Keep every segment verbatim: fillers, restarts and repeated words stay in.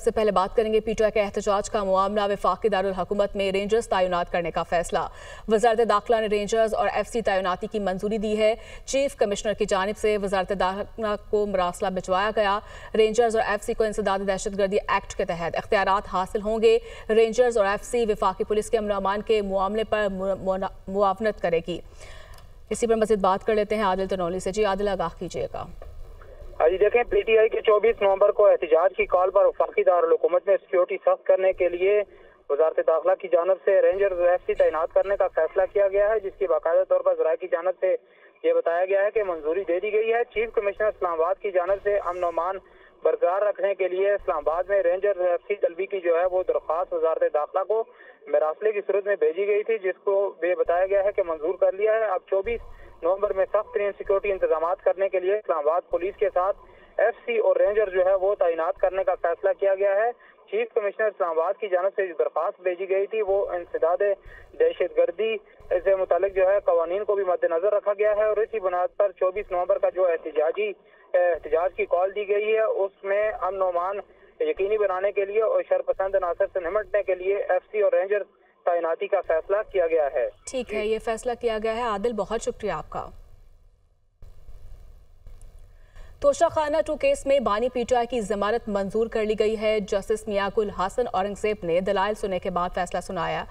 से पहले बात करेंगे पीटीआई के एहतजाज का मामला। वफाकी दारुल हुकूमत में रेंजर्स तैनात करने का फैसला। वज़ारत-ए-दाखला ने रेंजर्स और एफ सी तैनाती की मंजूरी दी है। चीफ कमिश्नर की जानिब से वज़ारत-ए-दाखला को मरासला भिजवाया गया। रेंजर्स और एफ सी को इंसदाद दहशतगर्दी एक्ट के तहत इख्तियारात हासिल होंगे। रेंजर्स और एफ सी वफाकी पुलिस के अमलामान के मामले पर मुआवनत करेगी। इसी पर मज़ीद बात कर लेते हैं आदिल तनौली से। जी आदिल, आगाह कीजिएगा। आज देखें, पीटीआई के चौबीस नवंबर को एहतजाज की कॉल पर वफाकी दारकूमत में सिक्योरिटी सख्त करने के लिए वजारत दाखिला की जानब से रेंजर्स एफ सी तैनात करने का फैसला किया गया है, जिसकी बाकायदा तौर पर जरा की जानब से ये बताया गया है कि मंजूरी दे दी गई है। चीफ कमिश्नर इस्लामाबाद की जानब से अमन अमान बरकरार रखने के लिए इस्लामाबाद में रेंजर्स एफ सी तलबी की जो है वो दरख्वास्त वजारत दाखिला को मरासले की सूरत में भेजी गई थी, जिसको ये बताया गया है कि मंजूर कर लिया है। अब चौबीस नवंबर में सख्त तरीन सिक्योरिटी इंतजाम करने के लिए इस्लामाबाद पुलिस के साथ एफ सी और रेंजर जो है वो तैनात करने का फैसला किया गया है। चीफ कमिश्नर इस्लामाबाद की जानब से जो दरख्वास्त भेजी गई थी वो इंसदाद दहशतगर्दी से मुतालिक जो है कवानीन को भी मद्देनजर रखा गया है और इसी बुनियाद पर चौबीस नवंबर का जो एहतजाजी एहतजाज की कॉल दी गई है उसमें अमन अमान यकीनी बनाने के लिए और शरपसंद अनासर से निमटने के लिए एफ सी और रेंजर तैनाती का फैसला किया गया है। ठीक है, ये फैसला किया गया है। आदिल, बहुत शुक्रिया आपका। तोशाखाना टू केस में बानी पीटीआई की जमानत मंजूर कर ली गई है। जस्टिस मियांगुल हसन औरंगजेब ने दलाइल सुनने के बाद फैसला सुनाया।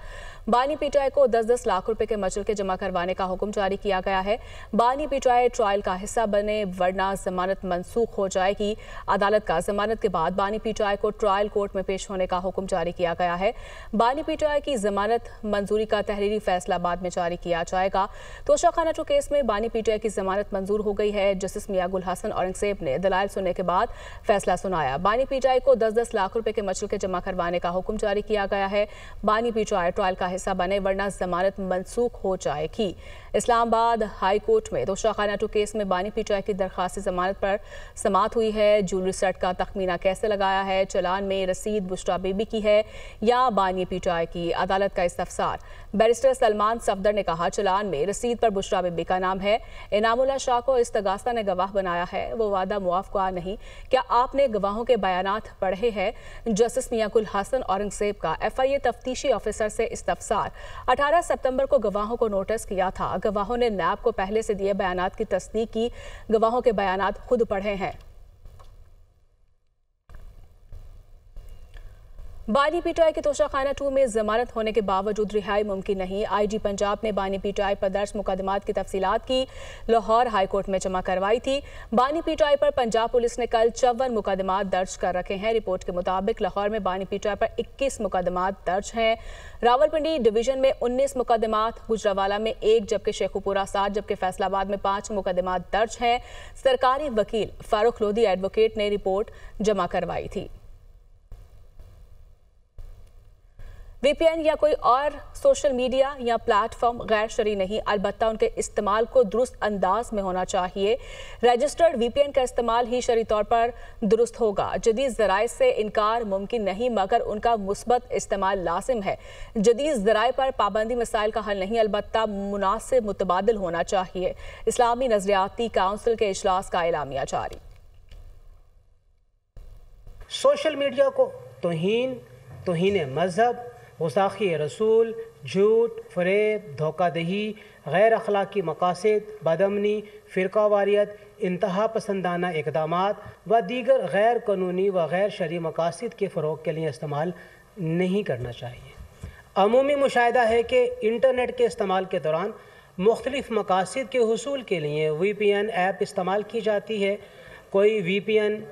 बानी पीटीआई को दस दस लाख रुपए के मचल के जमा करवाने का हुक्म जारी किया गया है। बानी पीटीआई ट्रायल का हिस्सा बने वरना जमानत मनसूख हो जाएगी। अदालत का जमानत के बाद बानी पीटीआई को ट्रायल कोर्ट में पेश होने का हुक्म जारी किया गया है। बानी पीटीआई की जमानत मंजूरी का तहरीरी फैसला बाद में जारी किया जाएगा। तोशाखाना टू केस में बानी पीटीआई की जमानत मंजूर हो गई है। जस्टिस मियांगुल हसन औरंगजेब ने दलाइल सुनने के बाद फैसला सुनाया। बानी पीटीआई को दस दस लाख रुपए के मचल के जमा करवाने का हुक्म जारी किया गया है। बानी पीटीआई ट्रायल का हिस्सा बने वरना जमानत मनसूख हो जाएगी। इस्लामाबाद हाई कोर्ट में तोशाखाना टू केस में बानी पीटीआई की दरख्वास्त जमानत पर समात हुई है। ज्वेलरी सेट का तखमीना कैसे लगाया है, चलान में रसीद बुश्रा बेबी की है या बानी पीटीआई की, अदालत का इस्तफसार। बैरिस्टर सलमान सफदर ने कहा चलान में रसीद पर बुश्रा बेबी का नाम है। इनामुल्लाह शाह को इस्तगासा ने गवाह बनाया है, वो वादा मुआफ का नहीं। क्या आपने गवाहों के बयानात पढ़े हैं? जस्टिस मियांगुल हसन औरंगजेब का एफ आई ए तफ्तीशी ऑफिसर से इस्तफसार। अठारह सितंबर को गवाहों को नोटिस किया था। गवाहों ने नैब को पहले से दिए बयानात की तस्दीक की। गवाहों के बयानात खुद पढ़े हैं। बानी पीटीआई के तोशाखाना टू में जमानत होने के बावजूद रिहाई मुमकिन नहीं। आईजी पंजाब ने बानी पीटीआई पर दर्ज मुकदमात की तफसीलात की लाहौर हाईकोर्ट में जमा करवाई थी। बानी पीटीआई पर पंजाब पुलिस ने कल चौवन मुकदमात दर्ज कर रखे हैं। रिपोर्ट के मुताबिक लाहौर में बानी पीटीआई पर इक्कीस मुकदमात दर्ज हैं। रावलपिंडी डिवीजन में उन्नीस मुकदमात, गुजरावाला में एक, जबकि शेखुपुरा सात, जबकि फैसलाबाद में पाँच मुकदमात दर्ज हैं। सरकारी वकील फारूक लोधी एडवोकेट ने रिपोर्ट जमा करवाई थी। वी पी एन या कोई और सोशल मीडिया या प्लेटफॉर्म गैर शरई नहीं, अलबत्ता उनके इस्तेमाल को दुरुस्त अंदाज में होना चाहिए। रजिस्टर्ड वी पी एन का इस्तेमाल ही शरई तौर पर दुरुस्त होगा। जदीद ज़राए से इनकार मुमकिन नहीं मगर उनका मुस्बत इस्तेमाल लाजिम है। जदीद ज़राए पर पाबंदी मसाइल का हल नहीं, अलबत्ता मुनासिब मुतबादिल होना चाहिए। इस्लामी नज़रियाती काउंसिल के इजलास का एलामिया जारी। सोशल मीडिया को तौहीन, तौहीन मजहब, गुस्ताखी रसूल, झूठ, फरेब, धोखा दही, गैर अखलाकी मकासद, बदमनी, फ़िरका वारियत, इंतहा पसंदाना इकदाम व दीगर गैर कानूनी व गैर शरई मकासद के फ़रोग के लिए इस्तेमाल नहीं करना चाहिए। अमूमी मुशाहिदा है कि इंटरनेट के इस्तेमाल के दौरान मुख्तलिफ़ मकासद के हसूल के लिए वी पी एन ऐप इस्तेमाल की जाती है। कोई वी पी एन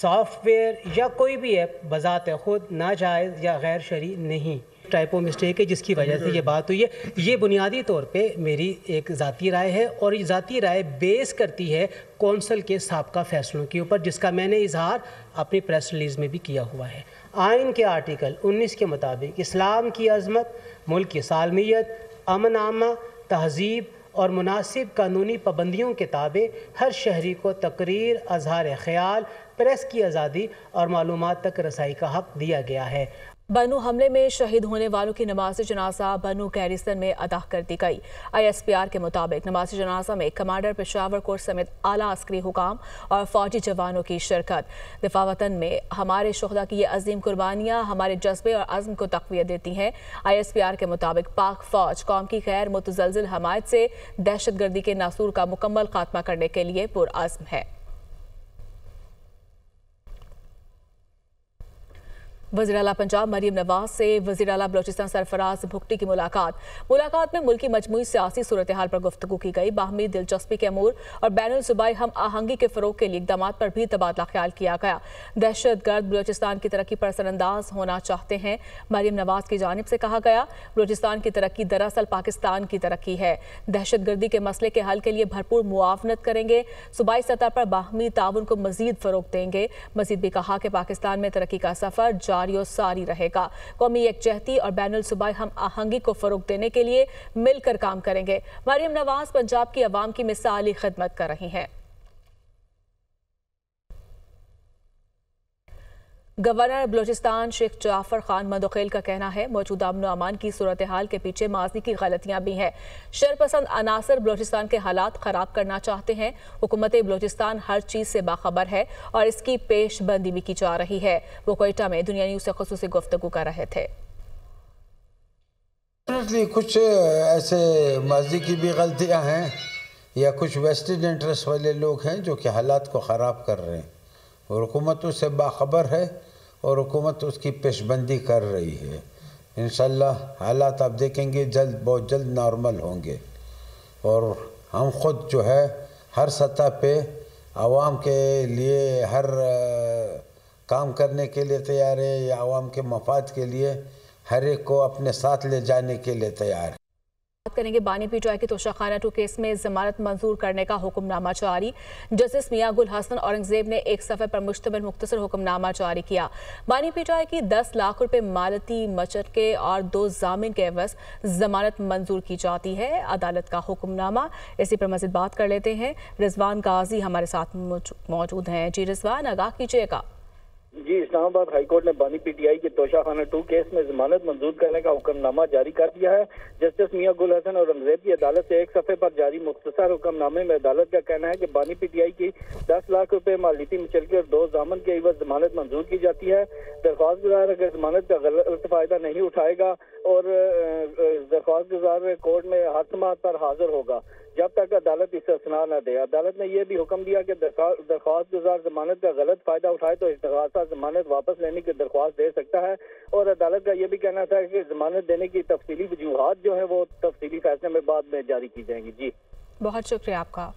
सॉफ्टवेयर या कोई भी ऐप बज़ात ख़ुद नाजायज़ या गैर शरई नहीं। टाइपो मिस्टेक है जिसकी वजह से ये बात हुई है। ये बुनियादी तौर पे मेरी एक ज़ाती राय है और ये ज़ाती राय बेस करती है कौंसल के साबका फैसलों के ऊपर, जिसका मैंने इजहार अपनी प्रेस रिलीज़ में भी किया हुआ है। आइन के आर्टिकल उन्नीस के मुताबिक इस्लाम की अजमत, मुल्क की सालमियत, अमन आमा, तहजीब और मुनासिब कानूनी पाबंदियों के ताबे हर शहरी को तकरीर, अजहार ख्याल, प्रेस की आज़ादी और मालूमात तक रसाई का हक़ दिया गया है। बनू हमले में शहीद होने वालों की नमाज जनाजा बनू गैरिसन में अदा कर दी गई। आई एस पी आर के मुताबिक नमाज जनाजा में कमांडर पेशावर कोर समेत आला अस्करी हुकाम और फौजी जवानों की शिरकत। दिफा वतन में हमारे शोहदा की ये अजीम कुर्बानियाँ हमारे जज्बे और अज़म को तक़वियत देती हैं। आई एस पी आर के मुताबिक पाक फ़ौज कौम की गैर मुतज़लज़िल हमायत से दहशतगर्दी के नासूर का मुकम्मल खात्मा करने के लिए पुरअज़्म है। वज़ीर-ए-आला पंजाब मरियम नवाज से वज़ीर-ए-आला बलोचिस्तान सरफराज भुगटी की मुलाकात मुलाकात में मुल्की मजमूई सियासी सूरत हाल पर गुफ्तगू की गई। बाहमी दिलचस्पी के अमूर और बैनुल-सूबाई हम आहंगी के फ़रोग के लिए इकदाम पर भी तबादला ख्याल किया गया। दहशतगर्द बलोचिस्तान की तरक्की पर असरअंदाज होना चाहते हैं, मरियम नवाज की जानिब से कहा गया। बलोचिस्तान की तरक्की दरअसल पाकिस्तान की तरक्की है। दहशतगर्दी के मसले के हल के लिए भरपूर मुआवनत करेंगे, सूबाई सतह पर बाहमी ताउन को मज़ीद फ़रोग देंगे। मज़ीद भी कहा कि पाकिस्तान में तरक्की का सफ़र सारी रहेगा। कौमी यकजहती और बैनुल सूबाई हम आहंगी को फरोग देने के लिए मिलकर काम करेंगे। मरियम नवाज पंजाब की आवाम की मिसाली खिदमत कर रही हैं। गवर्नर बलोचिस्तान शेख जाफर खान मदोखेल का कहना है मौजूदा अमन अमान की सूरत हाल के पीछे माजी की गलतियां भी हैं। शरपसंद अनासर बलोचिस्तान के हालात ख़राब करना चाहते हैं। हुकूमत बलोचिस्तान हर चीज़ से बाखबर है और इसकी पेशबंदी भी की जा रही है। वो कोयटा में दुनिया न्यूज़ से खुसूसी गुफ्तगू कर रहे थे। कुछ ऐसे माजी की भी गलतियाँ हैं या कुछ वेस्टेड इंटरेस्ट वाले लोग हैं जो कि हालात को ख़राब कर रहे हैं और हुकूमत उससे बाखबर है और हुकूमत उसकी पेशबंदी कर रही है। इंशाल्लाह हालात आप देखेंगे जल्द बहुत जल्द नॉर्मल होंगे और हम ख़ुद जो है हर सतह पे आवाम के लिए हर आ, काम करने के लिए तैयार है या आवाम के मफाद के लिए हर एक को अपने साथ ले जाने के लिए तैयार है। बात करेंगे बानी पीटीआई के तोशाखाना टू केस में जमानत मंजूर करने का हुक्मनामा जारी। जस्टिस मियांगुल हसन औरंगजेब ने एक सफ़े पर मुश्तमिल मुख्तसर हुक्मनामा जारी किया। बानी पीटीआई की दस लाख रुपए मालती मचटके और दो जामिन के एवज जमानत मंजूर की जाती है। अदालत का हुक्मनामा इसी पर मज़ीद बात कर लेते हैं। रिजवान गाजी हमारे साथ मौजूद हैं। जी रिजवान, आगाह कीजिएगा। जी, इस्लामाबाद हाईकोर्ट ने बानी पीटीआई के तोशाखाना टू केस में जमानत मंजूर करने का हुक्मनामा जारी कर दिया है। जस्टिस मियांगुल हसन औरंगजेब की अदालत से एक सफ़े पर जारी मुख्तसर हुक्मनामे में अदालत का कहना है कि बानी पीटीआई की दस लाख रुपए मालियती मुचलके और दो जामन के एवज जमानत मंजूर की जाती है। दरख्वास्त गुजार अगर जमानत का गलत फ़ायदा नहीं उठाएगा और दरख्वास्त गुजार कोर्ट में हर समाअत पर हाजिर होगा जब तक अदालत इसे सुना न दे। अदालत ने यह भी हुक्म दिया कि दरख्वास्त गुजार जमानत का गलत फ़ायदा उठाए तो इस्तग़ासा जमानत वापस लेने की दरख्वास्त दे सकता है और अदालत का यह भी कहना था कि जमानत देने की तफसीली वजूहात जो है वो तफसीली फैसले में बाद में जारी की जाएंगी। जी, बहुत शुक्रिया आपका।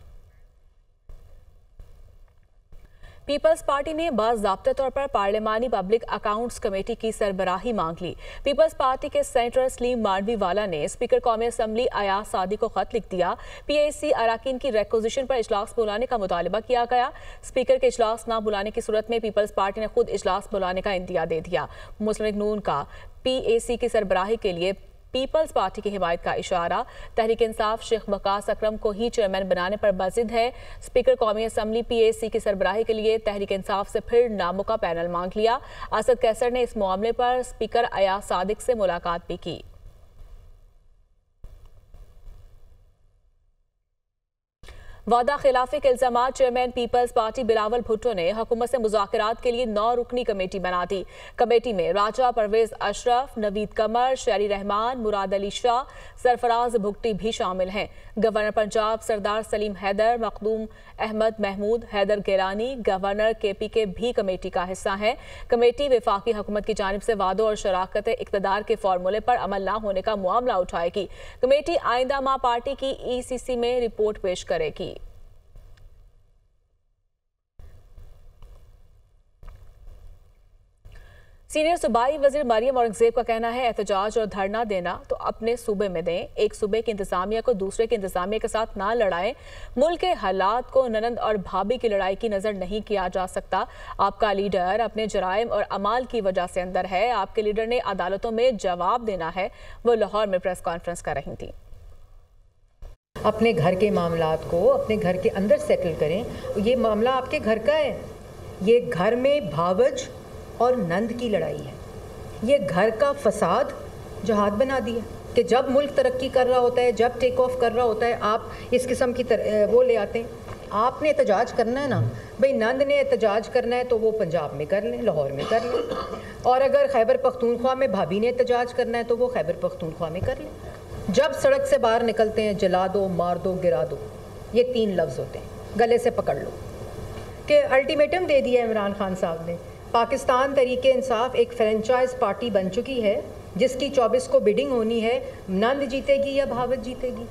पीपल्स पार्टी ने बाज़ाब्ता तौर पर पार्लियामानी पब्लिक अकाउंट्स कमेटी की सरबराही मांग ली। पीपल्स पार्टी के सेनेटर स्लीम मार्डवी वाला ने स्पीकर कौमी असम्बली अयास सादी को खत लिख दिया। पीएसी अराकीन की रेकोजिशन पर इजलास बुलाने का मुतालबा किया गया। स्पीकर के इजलास ना बुलाने की सूरत में पीपल्स पार्टी ने खुद इजलास बुलाने का इंदिया दे दिया। मुस्लिम लीग नून का पीएसी की सरबराही के लिए पीपल्स पार्टी की हिमायत का इशारा। तहरीक इंसाफ शेख बकास अक्रम को ही चेयरमैन बनाने पर बजिद है। स्पीकर कौमी असम्बली पीएसी की सरबराही के लिए तहरीक इंसाफ से फिर नामों का पैनल मांग लिया। असद कैसर ने इस मामले पर स्पीकर अयास सादी से मुलाकात भी की। वादा खिलाफी के इल्जाम चेयरमैन पीपल्स पार्टी बिलावल भुट्टो ने हुकूमत से मुज़ाकरात के लिए नौ रुकनी कमेटी बना दी। कमेटी में राजा परवेज अशरफ, नवीद कमर, शेरी रहमान, मुराद अली शाह, सरफराज भुगटी भी शामिल हैं। Governor Punjab Sardar Salim Haider, Makhdoom Ahmad Mahmood, Haider Gilani, governor K P K भी कमेटी का हिस्सा हैं। कमेटी वफाकी हुकूमत की जानिब से वादों और शराकत इकतदार के फार्मूले पर अमल न होने का मामला उठाएगी। कमेटी आइंदा माह पार्टी की ई सी सी में रिपोर्ट पेश करेगी। सीनियर सूबाई वज़ीर मरियम औरंगजेब का कहना है एहतजाज और धरना देना तो अपने सूबे में दें। एक सूबे की इंतजामिया को दूसरे की इंतजामिया के साथ ना लड़ाएं। मुल्क के हालात को ननंद और भाभी की लड़ाई की नज़र नहीं किया जा सकता। आपका लीडर अपने जराइम और अमाल की वजह से अंदर है। आपके लीडर ने अदालतों में जवाब देना है। वो लाहौर में प्रेस कॉन्फ्रेंस कर रही थी। अपने घर के मामला को अपने घर के अंदर सेटल करें। ये मामला आपके घर का है। ये घर में भावज और नंद की लड़ाई है। ये घर का फसाद जहाद बना दिया कि जब मुल्क तरक्की कर रहा होता है, जब टेक ऑफ कर रहा होता है, आप इस किस्म की तर, वो ले आते हैं। आपने एहतजाज करना है ना भाई, नंद ने एहतजाज करना है तो वो पंजाब में कर लें, लाहौर में कर लें, और अगर खैबर पख्तूनख्वा में भाभी ने एहतजाज करना है तो वो खैबर पख्तूनख्वा में कर लें। जब सड़क से बाहर निकलते हैं जला दो, मार दो, गिरा दो, ये तीन लफ्ज़ होते हैं, गले से पकड़ लो। कि अल्टीमेटम दे दिया इमरान खान साहब ने, पाकिस्तान तहरीक इंसाफ एक फ्रेंचाइज पार्टी बन चुकी है जिसकी चौबीस को बिडिंग होनी है, नंद जीतेगी या भावत जीतेगी।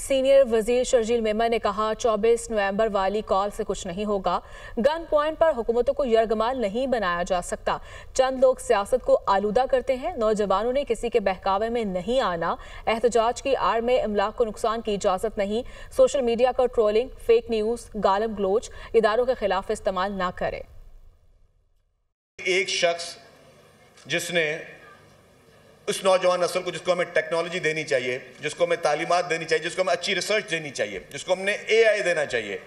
सीनियर वजीर शर्जील मेमन ने कहा चौबीस नवंबर वाली कॉल से कुछ नहीं होगा, गन पॉइंट पर हुकूमतों को यरगमाल नहीं बनाया जा सकता। चंद लोग सियासत को आलूदा करते हैं, नौजवानों ने किसी के बहकावे में नहीं आना, एहतजाज की आड़ में इमलाक को नुकसान की इजाज़त नहीं, सोशल मीडिया का ट्रोलिंग, फेक न्यूज़, गालम गलोच इदारों के खिलाफ इस्तेमाल ना करें। एक शख्स जिसने उस नौजवान नस्ल को, जिसको हमें टेक्नोलॉजी देनी चाहिए, जिसको हमें तालीमात देनी चाहिए, जिसको हमें अच्छी रिसर्च देनी चाहिए, जिसको हमने एआई देना चाहिए,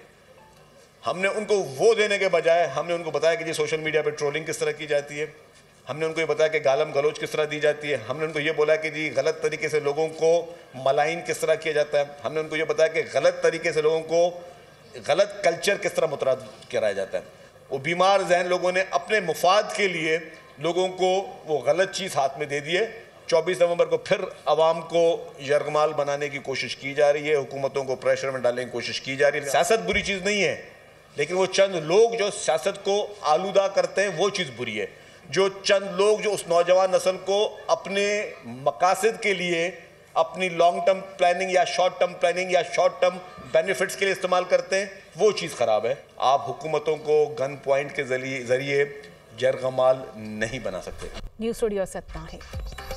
हमने उनको वो देने के बजाय हमने उनको बताया कि ये सोशल मीडिया पे ट्रोलिंग किस तरह की जाती है, हमने उनको ये बताया कि गालम गलोच किस तरह दी जाती है, हमने उनको ये बोला कि जी गलत तरीके से लोगों को मलाइन किस तरह किया जाता है, हमने उनको ये बताया कि गलत तरीके से लोगों को गलत कल्चर किस तरह मुतराद कराया जाता है। वो बीमार जहन लोगों ने अपने मुफाद के लिए लोगों को वो गलत चीज़ हाथ में दे दी है। चौबीस नवंबर को फिर आवाम को यरगमाल बनाने की कोशिश की जा रही है, हुकूमतों को प्रेशर में डालने की कोशिश की जा रही है। सियासत बुरी चीज़ नहीं है, लेकिन वो चंद लोग जो सियासत को आलूदा करते हैं वो चीज़ बुरी है। जो चंद लोग जो उस नौजवान नस्ल को अपने मकासद के लिए, अपनी लॉन्ग टर्म प्लानिंग या शॉर्ट टर्म प्लानिंग या शॉर्ट टर्म बेनिफिट्स के लिए इस्तेमाल करते हैं, वो चीज़ ख़राब है। आप हुकूमतों को गन पॉइंट के जरिए जरगमाल नहीं बना सकते। न्यूज़ स्टूडियो सत्ता है।